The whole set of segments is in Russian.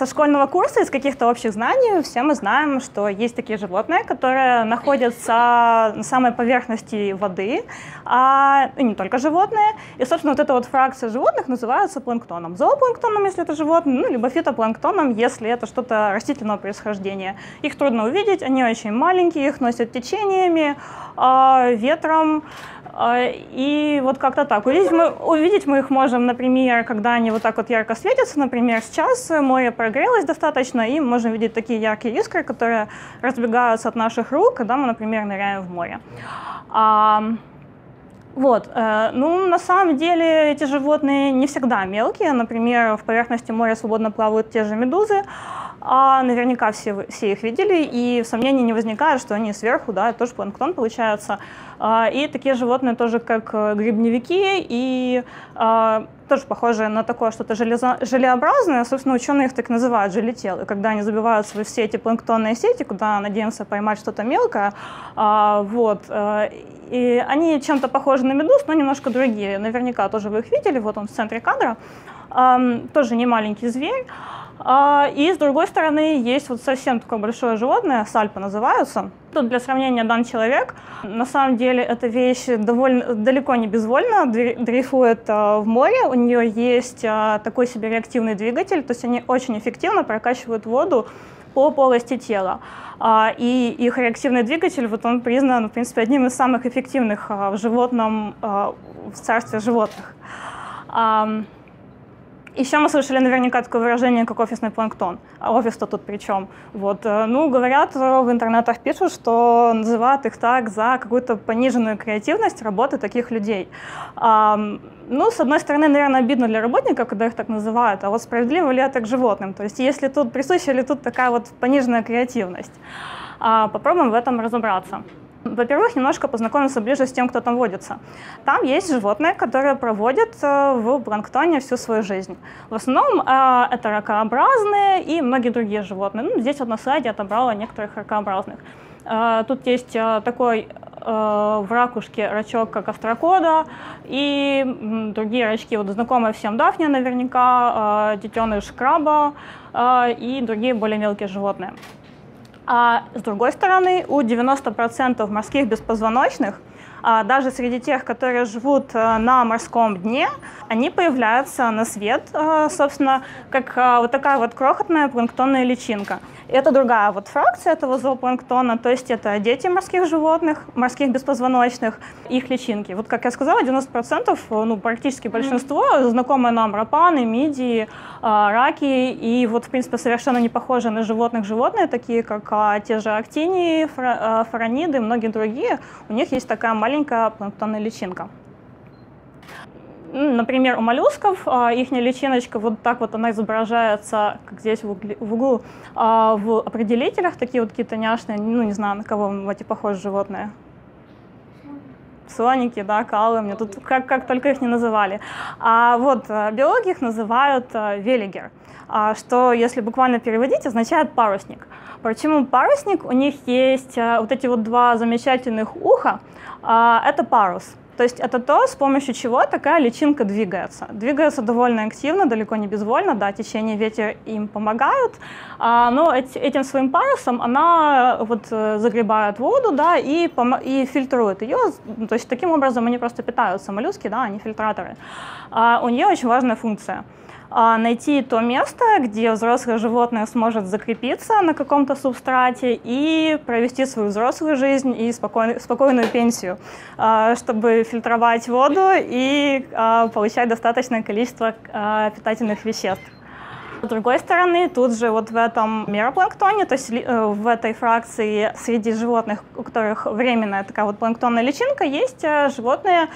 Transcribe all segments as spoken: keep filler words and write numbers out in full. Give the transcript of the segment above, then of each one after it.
Со школьного курса, из каких-то общих знаний, все мы знаем, что есть такие животные, которые находятся на самой поверхности воды, а, и не только животные. И, собственно, вот эта вот фракция животных называется планктоном. Зоопланктоном, если это животные, ну, либо фитопланктоном, если это что-то растительного происхождения. Их трудно увидеть, они очень маленькие, их носят течениями, ветром. И вот как-то так. Увидеть мы, увидеть мы их можем, например, когда они вот так вот ярко светятся. Например, сейчас море прогрелось достаточно, и мы можем видеть такие яркие искры, которые разбегаются от наших рук, когда мы, например, ныряем в море. А, вот. Ну, на самом деле эти животные не всегда мелкие. Например, в поверхности моря свободно плавают те же медузы. А наверняка все, все их видели, и сомнений не возникает, что они сверху, да, тоже планктон получается. И такие животные тоже, как гребневики, и тоже похожие на такое что-то желеобразное. Собственно, ученые их так называют — желетелы. Когда они забиваются во все эти планктонные сети, куда надеемся поймать что-то мелкое, вот. И они чем-то похожи на медуз, но немножко другие. Наверняка тоже вы их видели, вот он в центре кадра. Тоже не маленький зверь. И с другой стороны есть вот совсем такое большое животное, сальпа называются. Тут для сравнения дан человек. На самом деле эта вещь довольно, далеко не безвольно дрейфует в море. У нее есть такой себе реактивный двигатель, то есть они очень эффективно прокачивают воду по полости тела. И их реактивный двигатель, вот он признан, в принципе, одним из самых эффективных в животном, в царстве животных. Еще мы слышали наверняка такое выражение, как офисный планктон. А офис-то тут при чем? Вот. Ну, говорят, в интернетах пишут, что называют их так за какую-то пониженную креативность работы таких людей. А, ну, с одной стороны, наверное, обидно для работников, когда их так называют, а вот справедливо ли это к животным? То есть, если тут присуща ли тут такая вот пониженная креативность? А, попробуем в этом разобраться. Во-первых, немножко познакомиться ближе с тем, кто там водится. Там есть животные, которые проводят в планктоне всю свою жизнь. В основном это ракообразные и многие другие животные. Ну, здесь вот на слайде отобрала некоторых ракообразных. Тут есть такой в ракушке рачок, как остракода, и другие рачки, вот знакомые всем Дафния наверняка, детеныш краба и другие более мелкие животные. А с другой стороны, у девяноста процентов морских беспозвоночных, а даже среди тех, которые живут на морском дне, они появляются на свет, собственно, как вот такая вот крохотная планктонная личинка. Это другая вот фракция этого зоопланктона, то есть это дети морских животных, морских беспозвоночных, их личинки. Вот, как я сказала, девяносто процентов, ну, практически большинство, mm-hmm. знакомые нам рапаны, мидии, раки, и вот, в принципе, совершенно не похожие на животных животные, такие как те же актинии, форониды, многие другие, у них есть такая маленькая планктонная личинка. Например, у моллюсков их личиночка, вот так вот она изображается, как здесь в углу, в определителях, такие вот какие-то няшные, ну, не знаю, на кого эти похожи животные. Слоники, да, калы, мне тут как, как только их не называли. А вот биологи их называют велигер, что, если буквально переводить, означает парусник. Почему парусник? У них есть вот эти вот два замечательных уха, это парус. То есть это то, с помощью чего такая личинка двигается. Двигается довольно активно, далеко не безвольно, да, течение, ветер им помогают, но этим своим парусом она вот загребает воду, да, и, и фильтрует ее, то есть таким образом они просто питаются, моллюски, да, они фильтраторы. У нее очень важная функция. Найти то место, где взрослое животное сможет закрепиться на каком-то субстрате и провести свою взрослую жизнь и спокойную, спокойную пенсию, чтобы фильтровать воду и получать достаточное количество питательных веществ. С другой стороны, тут же вот в этом миропланктоне, то есть в этой фракции среди животных, у которых временная такая вот планктонная личинка, есть животные,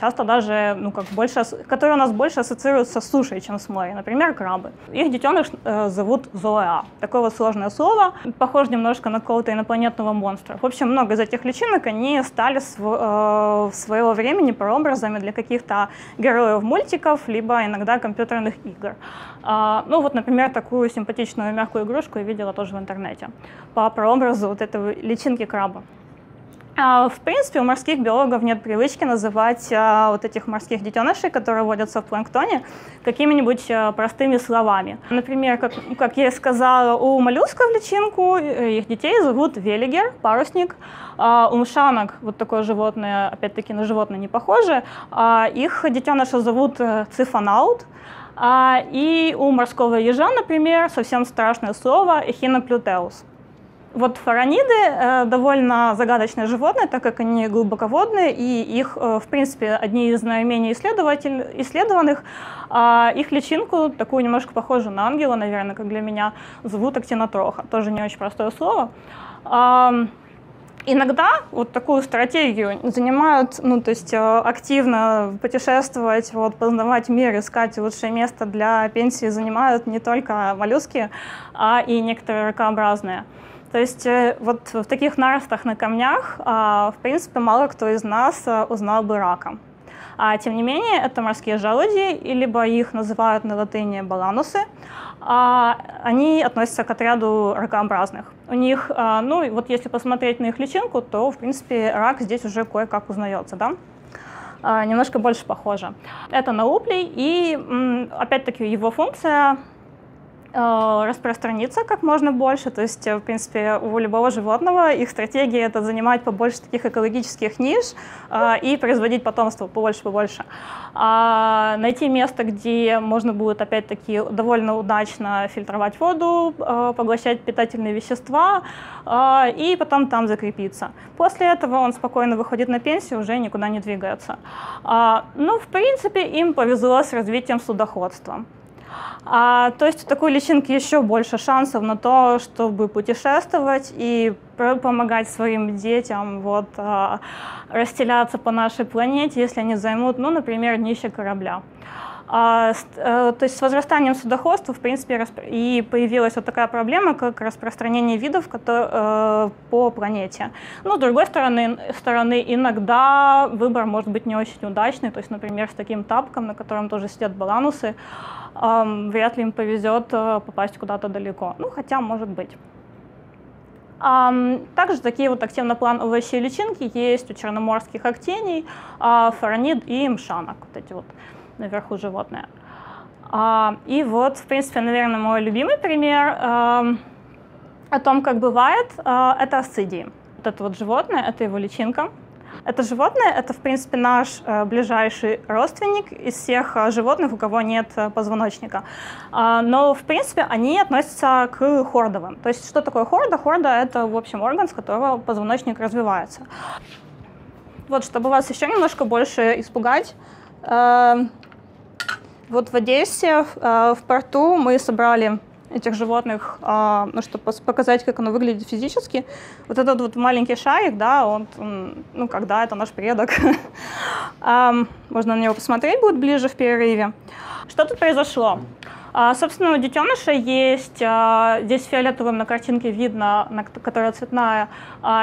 часто даже, ну, как больше, которые у нас больше ассоциируются с сушей, чем с морем, например, крабы. Их детеныш зовут зоэа. Такое вот сложное слово, похоже немножко на какого-то инопланетного монстра. В общем, много из этих личинок, они стали в своего времени прообразами для каких-то героев мультиков, либо иногда компьютерных игр. Ну вот, например, такую симпатичную мягкую игрушку я видела тоже в интернете по прообразу вот этой личинки краба. В принципе, у морских биологов нет привычки называть вот этих морских детенышей, которые водятся в планктоне, какими-нибудь простыми словами. Например, как, как я и сказала, у моллюсков личинку их детей зовут велигер, парусник. У мшанок, вот такое животное, опять-таки на животное не похоже, их детеныша зовут цифонавт. И у морского ежа, например, совсем страшное слово эхиноплютеус. Вот форониды довольно загадочные животные, так как они глубоководные, и их, в принципе, одни из наименее исследованных. Их личинку, такую немножко похожую на ангела, наверное, как для меня, зовут актинотроха. Тоже не очень простое слово. Иногда вот такую стратегию занимают, ну, то есть активно путешествовать, вот, познавать мир, искать лучшее место для пенсии занимают не только моллюски, а и некоторые ракообразные. То есть вот в таких наростах на камнях, в принципе, мало кто из нас узнал бы рака. А тем не менее, это морские желуди, либо их называют на латыни баланусы. Они относятся к отряду ракообразных. У них, ну вот если посмотреть на их личинку, то, в принципе, рак здесь уже кое-как узнается, да? Немножко больше похоже. Это науплий, и опять-таки его функция — распространиться как можно больше. То есть, в принципе, у любого животного их стратегия — это занимать побольше таких экологических ниш и производить потомство побольше-побольше. А найти место, где можно будет, опять-таки, довольно удачно фильтровать воду, поглощать питательные вещества и потом там закрепиться. После этого он спокойно выходит на пенсию, уже никуда не двигается. Ну, в принципе, им повезло с развитием судоходства. А, то есть у такой личинки еще больше шансов на то, чтобы путешествовать и помогать своим детям вот, а, расселяться по нашей планете, если они займут, ну, например, днище корабля. А, с, а, то есть с возрастанием судоходства, в принципе, и появилась вот такая проблема, как распространение видов которые, э, по планете. Но, с другой стороны, стороны, иногда выбор может быть не очень удачный, то есть, например, с таким тапком, на котором тоже сидят баланусы, э, вряд ли им повезет попасть куда-то далеко, ну, хотя может быть. Также такие вот активно-плановые личинки есть у черноморских актиний, форонид и мшанок, вот эти вот наверху животные. И вот, в принципе, наверное, мой любимый пример о том, как бывает, это асцидии. Вот это вот животное, это его личинка. Это животное, это, в принципе, наш ближайший родственник из всех животных, у кого нет позвоночника. Но, в принципе, они относятся к хордовым. То есть, что такое хорда? Хорда – это, в общем, орган, с которого позвоночник развивается. Вот, чтобы вас еще немножко больше испугать, вот в Одессе, в порту, мы собрали этих животных, ну, чтобы показать, как оно выглядит физически. Вот этот вот маленький шарик, да, он, ну, когда это наш предок. Можно на него посмотреть будет ближе в перерыве. Что тут произошло? Собственно, у детеныша есть, здесь фиолетовым на картинке видно, которая цветная,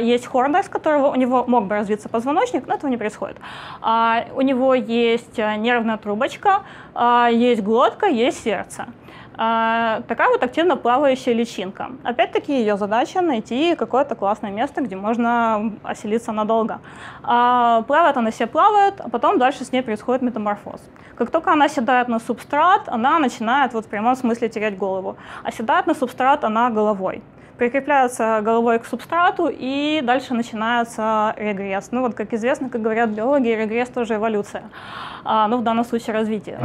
есть хорда, из которого у него мог бы развиться позвоночник, но этого не происходит. У него есть нервная трубочка, есть глотка, есть сердце. Такая вот активно плавающая личинка. Опять-таки ее задача — найти какое-то классное место, где можно оселиться надолго. Плавает она себе, плавает, а потом дальше с ней происходит метаморфоз. Как только она оседает на субстрат, она начинает вот в прямом смысле терять голову. Оседает на субстрат она головой. Прикрепляется головой к субстрату, и дальше начинается регресс. Ну вот, как известно, как говорят биологи, регресс тоже эволюция. А, ну, в данном случае развитие.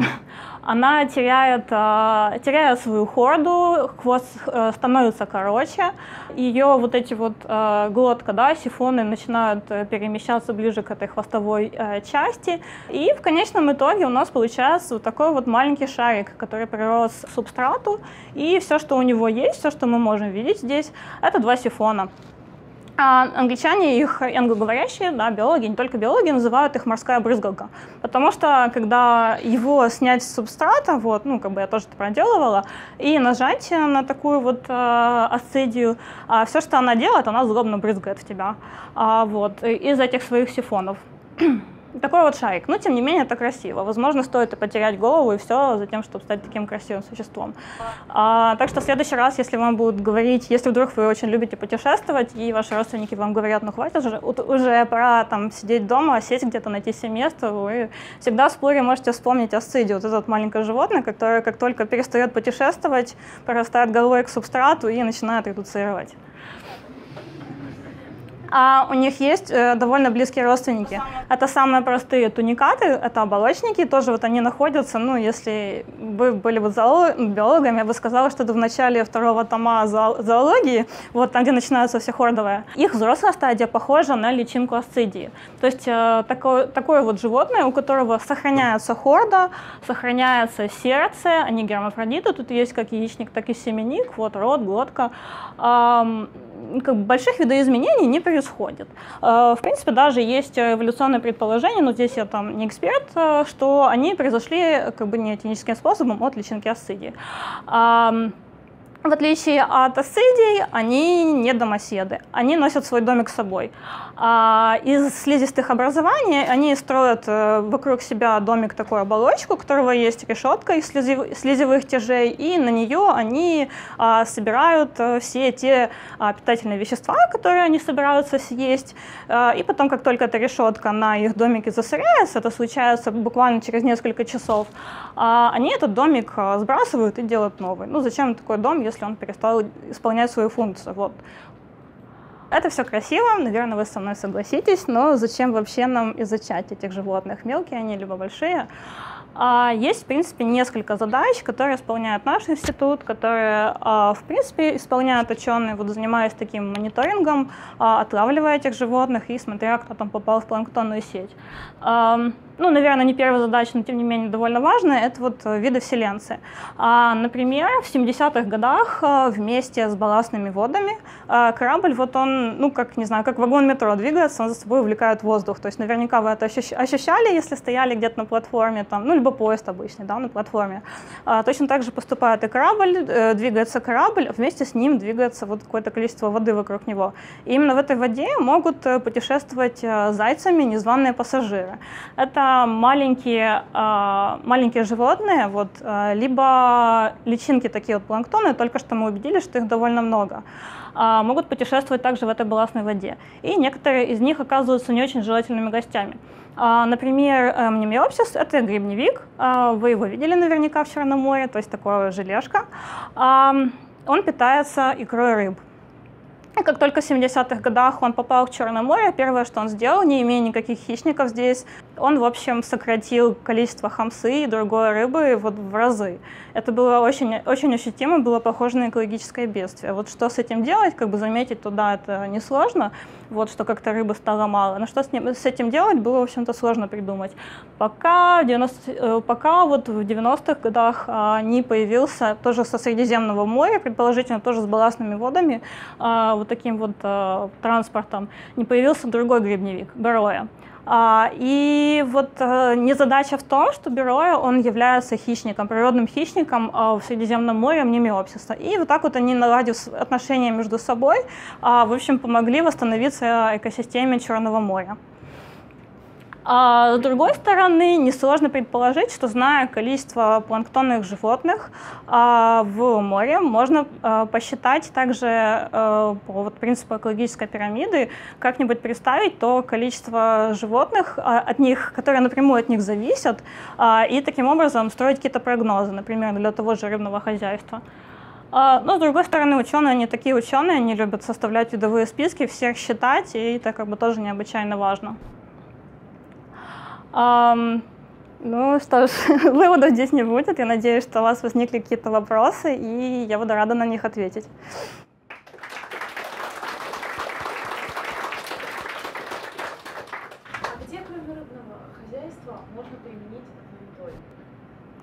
Она теряет, а, теряет свою хорду, хвост а, становится короче, ее вот эти вот а, глотка, да, сифоны начинают перемещаться ближе к этой хвостовой а, части. И в конечном итоге у нас получается вот такой вот маленький шарик, который прирос к субстрату, и все, что у него есть, все, что мы можем видеть здесь, это два сифона. А англичане их, англоговорящие, да, биологи, не только биологи, называют их морская брызгалка. Потому что, когда его снять с субстрата, вот, ну, как бы я тоже это проделывала, и нажать на такую вот э, асцидию, э, все, что она делает, она злобно брызгает в тебя. Э, вот, из этих своих сифонов. такой вот шарик. Но, тем не менее, это красиво. Возможно, стоит и потерять голову, и все, за тем, чтобы стать таким красивым существом. А, так что в следующий раз, если вам будут говорить, если вдруг вы очень любите путешествовать, и ваши родственники вам говорят, ну хватит уже, уже пора там сидеть дома, сесть где-то, найти себе место, вы всегда в споре можете вспомнить асцидию, вот это вот маленькое животное, которое как только перестает путешествовать, прорастает головой к субстрату и начинает редуцировать. А у них есть э, довольно близкие родственники. Это самые простые туникаты, это оболочники, тоже вот они находятся, ну, если вы были бы биологами, я бы сказала, что это в начале второго тома зо зоологии, вот там, где начинаются все хордовые. Их взрослая стадия похожа на личинку асцидии. То есть э, такое, такое вот животное, у которого сохраняется хорда, сохраняется сердце, они гермафродиты, тут есть как яичник, так и семенник, вот рот, глотка. Эм, Как бы больших видоизменений не происходит. В принципе, даже есть эволюционное предположение, но здесь я там не эксперт, что они произошли как бы не этническим способом от личинки асцидии. В отличие от асцидий, они не домоседы, они носят свой домик с собой. Из слизистых образований они строят вокруг себя домик, такую оболочку, у которого есть решетка из слизевых тяжей, и на нее они собирают все те питательные вещества, которые они собираются съесть, и потом, как только эта решетка на их домике засоряется, это случается буквально через несколько часов, они этот домик сбрасывают и делают новый. Ну, зачем такой дом, если он перестал исполнять свою функцию. Вот. Это все красиво, наверное, вы со мной согласитесь, но зачем вообще нам изучать этих животных? Мелкие они, либо большие. А есть, в принципе, несколько задач, которые исполняет наш институт, которые, в принципе, исполняют ученые, вот, занимаясь таким мониторингом, отлавливая этих животных и смотря, кто там попал в планктонную сеть. Ну, наверное, не первая задача, но, тем не менее, довольно важная, это вот виды вселенцы. Например, в семидесятых годах вместе с балластными водами корабль, вот он, ну, как, не знаю, как вагон метро двигается, он за собой увлекает воздух. То есть наверняка вы это ощущали, если стояли где-то на платформе, там, ну, либо поезд обычный, да, на платформе. Точно так же поступает и корабль, двигается корабль, вместе с ним двигается вот какое-то количество воды вокруг него. И именно в этой воде могут путешествовать зайцами незваные пассажиры. Это маленькие, маленькие животные, вот, либо личинки, такие вот планктоны, только что мы убедились, что их довольно много, могут путешествовать также в этой балластной воде. И некоторые из них оказываются не очень желательными гостями. Например, мнемиопсис – это гребневик, вы его видели наверняка в Черном море, то есть такое желешка. Он питается икрой рыб. И как только в семидесятых годах он попал в Черное море, первое, что он сделал, не имея никаких хищников здесь, он, в общем, сократил количество хамсы и другой рыбы вот в разы. Это было очень, очень ощутимо, было похоже на экологическое бедствие. Вот что с этим делать, как бы заметить туда это несложно, вот что как-то рыбы стало мало. Но что с, ним, с этим делать, было, в общем-то, сложно придумать. Пока, девяносто, пока вот в девяностых годах а, не появился, тоже со Средиземного моря, предположительно, тоже с балластными водами, а, вот таким вот а, транспортом, не появился другой гребневик, бероя. А, и вот а, незадача в том, что бероя, он является хищником, природным хищником а, в Средиземном море мнемиопсиса. И вот так вот они, наладив отношения между собой, а, в общем, помогли восстановиться экосистеме Черного моря. А с другой стороны, несложно предположить, что, зная количество планктонных животных а, в море, можно а, посчитать также а, по вот, принципу экологической пирамиды, как-нибудь представить то количество животных, а, от них, которые напрямую от них зависят, а, и таким образом строить какие-то прогнозы, например, для того же рыбного хозяйства. Но, с другой стороны, ученые, они такие ученые, они любят составлять видовые списки, всех считать, и это как бы тоже необычайно важно. Um, ну что ж, выводов здесь не будет. Я надеюсь, что у вас возникли какие-то вопросы, и я буду рада на них ответить. А где, кроме рыбного хозяйства, можно применить мониторинг?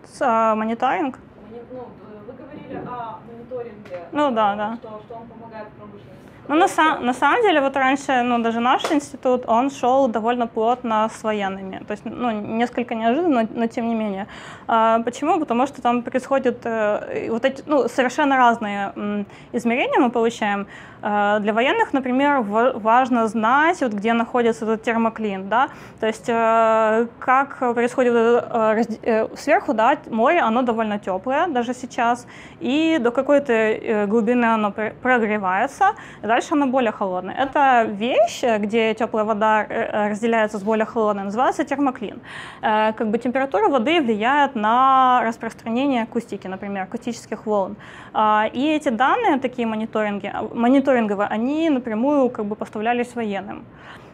С, а, мониторинг? Мони... Ну, вы говорили о мониторинге, ну, да, да. Что, что он помогает промышленности. Ну, на, на самом деле, вот раньше, ну, даже наш институт, он шел довольно плотно с военными. То есть, ну, несколько неожиданно, но тем не менее. А, почему? Потому что там происходят э, вот эти, ну, совершенно разные м, измерения мы получаем. А, для военных, например, в, важно знать, вот, где находится этот термоклин, да, то есть, э, как происходит э, э, сверху, да, море, оно довольно теплое даже сейчас, и до какой-то э, глубины оно прогревается, дальше она более холодная. Это вещь, где теплая вода разделяется с более холодной, называется термоклин. Как бы температура воды влияет на распространение акустики, например, акустических волн. И эти данные, такие мониторинги, мониторинговые, они напрямую как бы поставлялись военным.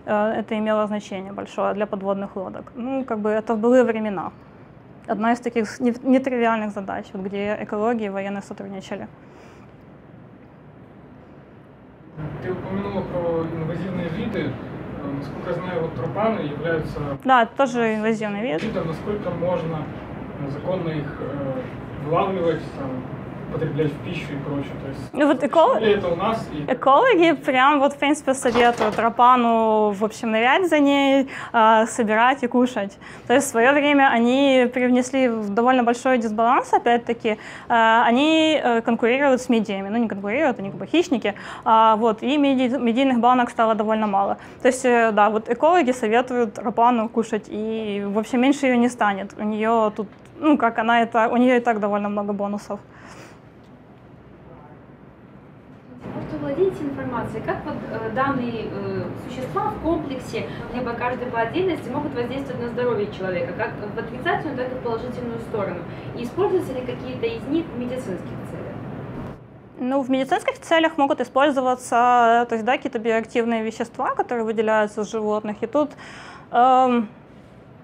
Это имело значение большое для подводных лодок. Ну, как бы это в былые времена. Одна из таких нетривиальных задач, где экология и военные сотрудничали. Ты упомянула про инвазивные виды. Насколько я знаю, вот рапаны являются... Да, это тоже инвазивный вид. Видом, насколько можно законно их э, вылавливать, там, потреблять в пищу и прочее. То есть, ну, вот эко... это у нас и... Экологи прям вот, в принципе, советуют рапану, в общем, нырять за ней, э, собирать и кушать. То есть в свое время они привнесли в довольно большой дисбаланс, опять-таки. Э, они конкурируют с мидиями. Ну, не конкурируют, они как бы хищники. Э, вот, и миди... мидийных банок стало довольно мало. То есть, э, да, вот экологи советуют рапану кушать, и, в общем, меньше ее не станет. У нее тут, ну, как она, это, у нее и так довольно много бонусов. Может, владеете информацией, как вот, э, данные э, существа в комплексе, либо каждый по отдельности, могут воздействовать на здоровье человека, как в отрицательную, так и в положительную сторону? И используются ли какие-то из них в медицинских целях? Ну, в медицинских целях могут использоваться, то есть, да, какие-то биоактивные вещества, которые выделяются с животных, и тут... Э,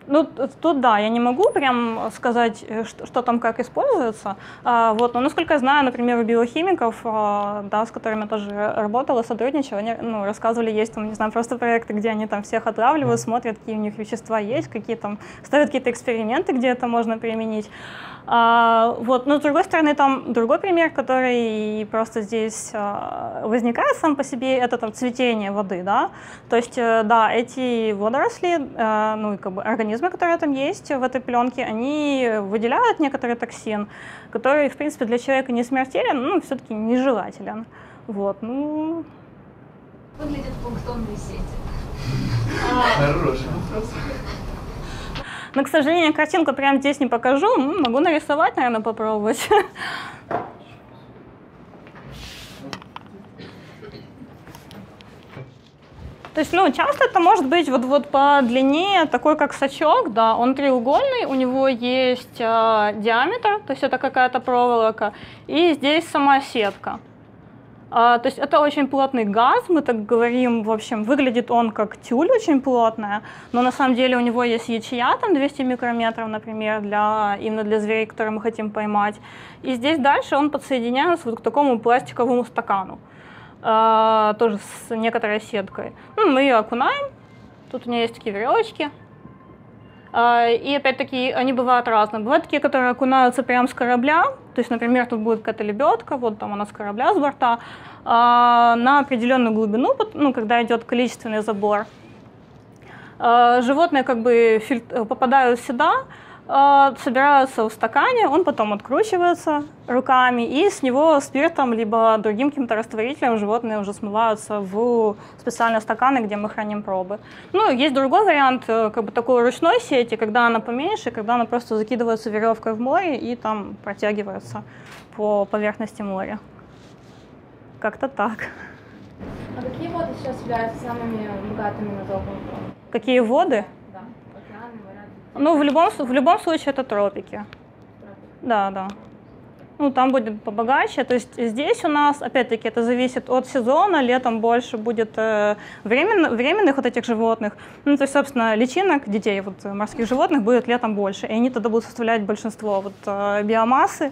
Ну, тут, да, я не могу прям сказать, что, что там как используется. А, вот, но, насколько я знаю, например, у биохимиков, а, да, с которыми я тоже работала, сотрудничала, они, ну, рассказывали, есть там, не знаю, просто проекты, где они там всех отравливают, смотрят, какие у них вещества есть, какие там, ставят какие-то эксперименты, где это можно применить. А, вот, но, с другой стороны, там другой пример, который просто здесь а, возникает сам по себе, это там цветение воды, да. То есть, да, эти водоросли, а, ну, и как бы организм, которые там есть в этой пленке, они выделяют некоторый токсин, который, в принципе, для человека не смертелен, но все-таки нежелателен. Вот, ну... Выглядят планктонные сети. Хороший вопрос. Но, к сожалению, картинку прямо здесь не покажу. Могу нарисовать, наверное, попробовать. То есть, ну, часто это может быть вот, вот по длине, такой как сачок, да, он треугольный, у него есть э, диаметр, то есть это какая-то проволока, и здесь сама сетка. Э, то есть это очень плотный газ, мы так говорим, в общем, выглядит он как тюль очень плотная, но на самом деле у него есть ячея, там двести микрометров, например, для, именно для зверей, которые мы хотим поймать. И здесь дальше он подсоединяется вот к такому пластиковому стакану. Тоже с некоторой сеткой. Ну, мы ее окунаем. Тут у нее есть такие веревочки. И опять-таки они бывают разные. Бывают такие, которые окунаются прямо с корабля. То есть, например, тут будет какая-то лебедка, вот там она с корабля, с борта. На определенную глубину, ну, когда идет количественный забор. Животные как бы попадают сюда, собираются в стакане, он потом откручивается руками, и с него спиртом либо другим каким-то растворителем животные уже смываются в специальные стаканы, где мы храним пробы. Ну, есть другой вариант, как бы такой ручной сети, когда она поменьше, когда она просто закидывается веревкой в море и там протягивается по поверхности моря. Как-то так. А какие воды сейчас являются самыми богатыми на зоопланктон? Какие воды? Ну, в любом, в любом случае это тропики. Да, да. Ну, там будет побогаче. То есть здесь у нас, опять-таки, это зависит от сезона. Летом больше будет э, времен, временных вот этих животных. Ну, то есть, собственно, личинок, детей, вот, морских животных будет летом больше. И они тогда будут составлять большинство вот, э, биомассы.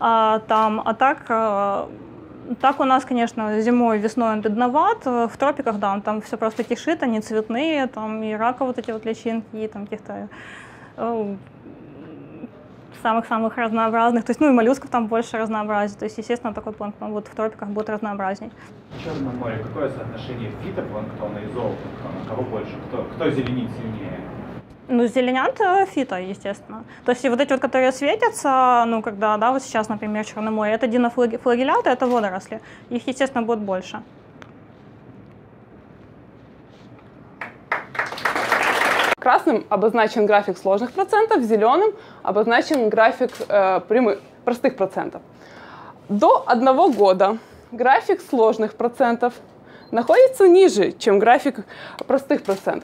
Э, там, а так... Э, Так у нас, конечно, зимой, весной он бедноват, в тропиках, да, там все просто кишит, они цветные, там и рака вот эти вот личинки, и там каких-то э, самых-самых разнообразных, то есть, ну и моллюсков там больше разнообразия, то есть, естественно, такой планктон вот в тропиках будет разнообразней. В Черном море какое соотношение фитопланктона и зоопланктона? Кого больше? Кто, кто зеленит сильнее? Ну, зеленят фито, естественно. То есть вот эти вот, которые светятся, ну, когда, да, вот сейчас, например, Черное море, это динофлагелянты, это водоросли. Их, естественно, будет больше. Красным обозначен график сложных процентов, зеленым обозначен график э, прямых, простых процентов. До одного года график сложных процентов находится ниже, чем график простых процентов.